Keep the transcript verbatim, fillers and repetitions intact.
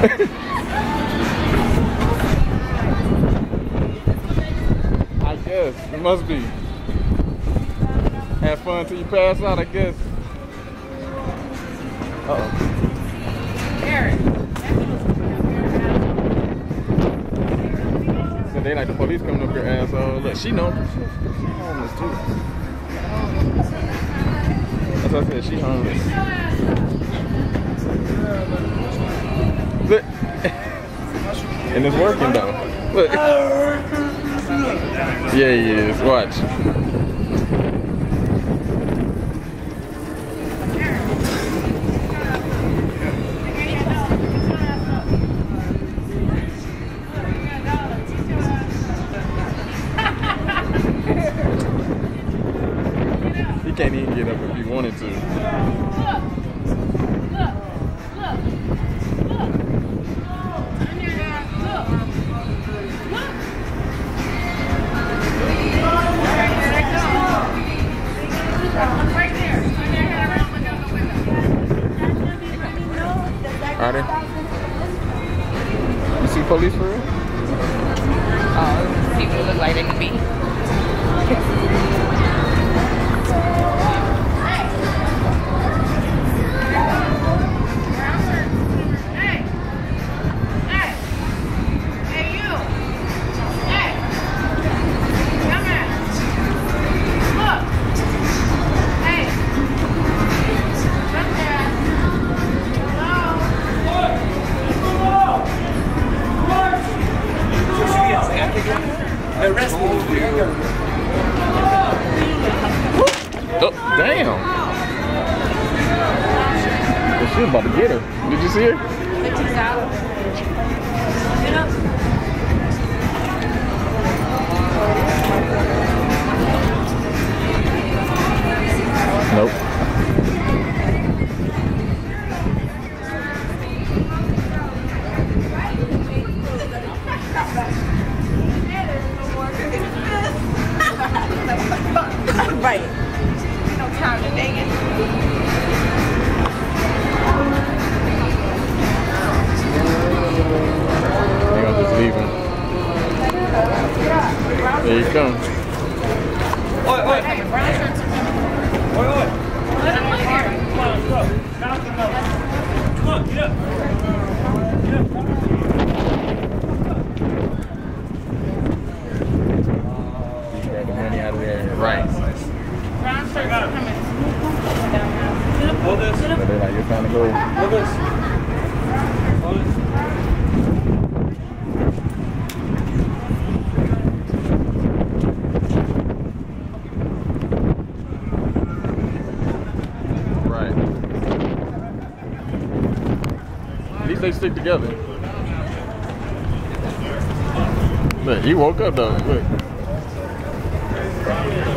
I guess it must be. Have fun till you pass out, I guess. Uh-oh. Eric. So they like the police coming up your asshole. Look, she know. She homeless too. That's what I said, she homeless. Look. And it's working though. Look. Yeah, he is. Watch. Can't even get up if you wanted to. Look, look, look, look, look, right there. Are they? You see police for real? Oh, people look like they can be. Arrest me. Oh, damn. She's about to get her. Did you see her? Get up. Nope. Right. Ain't no time to dang it. They gonna just leave him. There you come. Oi, oi. Oi, oi. Let him look here. Come on, let's go. Bounce him up. Come on, get up. Get up. Trying to go. Look at this. Hold it. Right. At least they stick together. Look, he woke up though. Look.